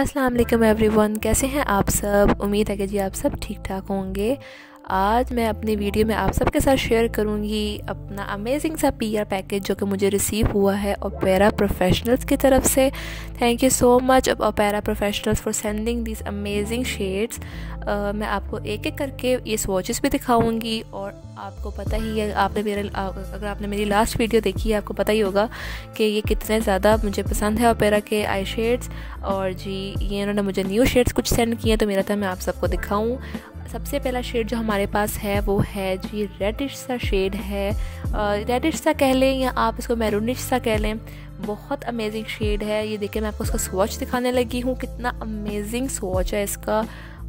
अस्सलाम वालेकुम एवरीवन, कैसे हैं आप सब। उम्मीद है कि जी आप सब ठीक ठाक होंगे। आज मैं अपनी वीडियो में आप सबके साथ शेयर करूंगी अपना अमेजिंग सा पीआर पैकेज जो कि मुझे रिसीव हुआ है ओपेरा प्रोफेशनल्स की तरफ से। Thank you so much Opera professionals for sending this amazing shades. मैं आपको एक एक करके ये स्वॉचेस भी दिखाऊंगी और आपको पता ही है, अगर आपने मेरी लास्ट वीडियो देखी है आपको पता ही होगा कि ये कितने ज़्यादा मुझे पसंद है ओपेरा के आई शेड्स। और जी ये इन्होंने मुझे न्यू शेड्स कुछ सेंड किए तो मेरा था मैं आप सबको दिखाऊँ। सबसे पहला शेड जो हमारे पास है वो है जी रेडिश सा शेड है, रेडिश सा कह लें या आप इसको मैरूनिश सा कह लें। बहुत अमेजिंग शेड है ये। देखिए मैं आपको इसका स्वॉच दिखाने लगी हूँ, कितना अमेजिंग स्वॉच है इसका।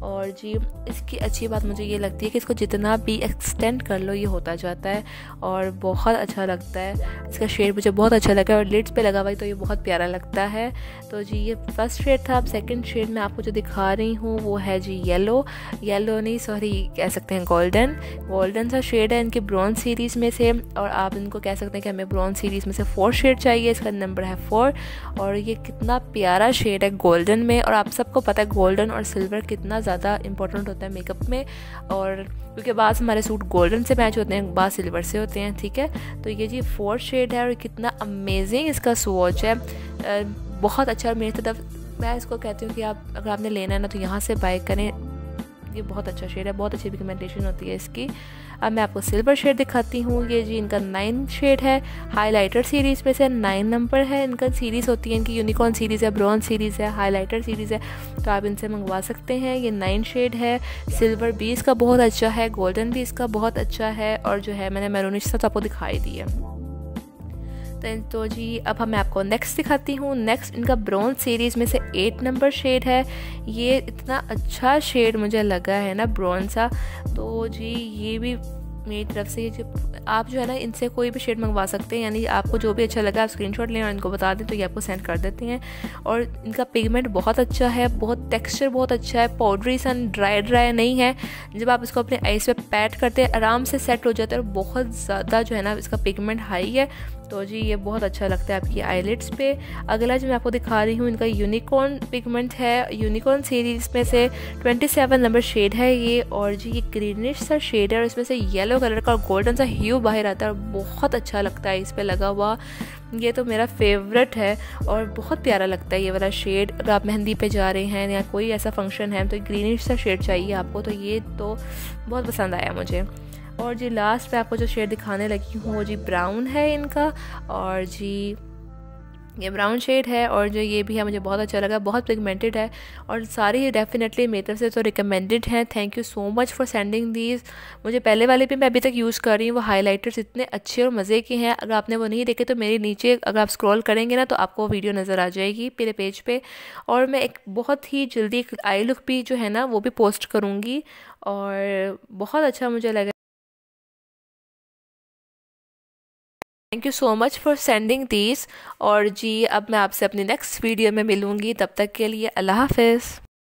और जी इसकी अच्छी बात मुझे ये लगती है कि इसको जितना भी एक्सटेंड कर लो ये होता जाता है और बहुत अच्छा लगता है। इसका शेड मुझे बहुत अच्छा लगा और लिड्स पे लगा हुआ है तो ये बहुत प्यारा लगता है। तो जी ये फर्स्ट शेड था। अब सेकंड शेड मैं आपको जो दिखा रही हूँ वो है जी येलो नहीं सॉरी कह सकते हैं गोल्डन सा शेड है इनकी ब्रॉन्ज सीरीज़ में से। और आप इनको कह सकते हैं कि हमें ब्रॉन्ज सीरीज़ में से 4 शेड चाहिए, इसका नंबर है 4। और ये कितना प्यारा शेड है गोल्डन में। और आप सबको पता है गोल्डन और सिल्वर कितना ज़्यादा इंपॉर्टेंट होता है मेकअप में, और क्योंकि बास हमारे सूट गोल्डन से मैच होते हैं, बास सिल्वर से होते हैं, ठीक है। तो ये जी 4th शेड है और कितना अमेजिंग इसका स्वॉच है, बहुत अच्छा। मेरी तरफ मैं इसको कहती हूँ कि आप अगर आपने लेना है ना तो यहाँ से बाय करें, ये बहुत अच्छा शेड है, बहुत अच्छी पिगमेंटेशन होती है इसकी। अब मैं आपको सिल्वर शेड दिखाती हूँ। ये जी इनका 9 शेड है, हाइलाइटर सीरीज़ में से 9 नंबर है। इनका सीरीज़ होती है, इनकी यूनिकॉर्न सीरीज़ है, ब्रॉन्ज सीरीज़ है, हाइलाइटर सीरीज़ है, तो आप इनसे मंगवा सकते हैं। ये 9 शेड है। सिल्वर भी इसका बहुत अच्छा है, गोल्डन भी इसका बहुत अच्छा है, और जो है मैंने मैरूनिश तो आपको दिखाई दी है। तो जी अब मैं आपको नेक्स्ट दिखाती हूँ। नेक्स्ट इनका ब्रॉन्ज सीरीज़ में से 8 नंबर शेड है। ये इतना अच्छा शेड मुझे लगा है ना ब्रॉन्ज सा, तो जी ये भी मेरी तरफ से आप जो है ना इनसे कोई भी शेड मंगवा सकते हैं, यानी आपको जो भी अच्छा लगा आप स्क्रीनशॉट लें और इनको बता दें तो ये आपको सेंड कर देते हैं। और इनका पिगमेंट बहुत अच्छा है, बहुत टेक्सचर बहुत अच्छा है, पाउडरी सन, ड्राई नहीं है। जब आप इसको अपने आइस पे पैट करते हैं आराम से सेट हो जाता है और बहुत ज़्यादा जो है ना इसका पिगमेंट हाई है, तो जी ये बहुत अच्छा लगता है आपकी आईलिड्स पे। अगला जो मैं आपको दिखा रही हूँ इनका यूनिकॉर्न पिगमेंट है, यूनिकॉर्न सीरीज़ में से 27 नंबर शेड है ये। और जी ये ग्रीनिश सा शेड है और इसमें से येलो कलर का और गोल्डन सा ह्यू बाहर आता है और बहुत अच्छा लगता है इस पे लगा हुआ। ये तो मेरा फेवरेट है और बहुत प्यारा लगता है ये वाला शेड। अगर आप मेहंदी पे जा रहे हैं या कोई ऐसा फंक्शन है तो ग्रीनिश सा शेड चाहिए आपको, तो ये तो बहुत पसंद आया मुझे। और जी लास्ट पे आपको जो शेड दिखाने लगी हूँ वो जी ब्राउन है इनका, और जी ये ब्राउन शेड है और जो ये भी है मुझे बहुत अच्छा लगा, बहुत पिगमेंटेड है और सारी डेफिनेटली मेरी तरफ से तो रिकमेंडेड हैं। Thank you so much for sending these. मुझे पहले वाले पे मैं अभी तक यूज़ कर रही हूँ, वो हाइलाइटर्स इतने अच्छे और मज़े के हैं। अगर आपने वो नहीं देखे तो मेरे नीचे अगर आप स्क्रॉल करेंगे ना तो आपको वीडियो नज़र आ जाएगी मेरे पेज पर। और मैं एक बहुत ही जल्दी आई लुक भी जो है ना वो भी पोस्ट करूँगी और बहुत अच्छा मुझे लगा। Thank you so much for sending these. और जी अब मैं आपसे अपनी नेक्स्ट वीडियो में मिलूँगी, तब तक के लिए अल्लाह हाफ़िज़।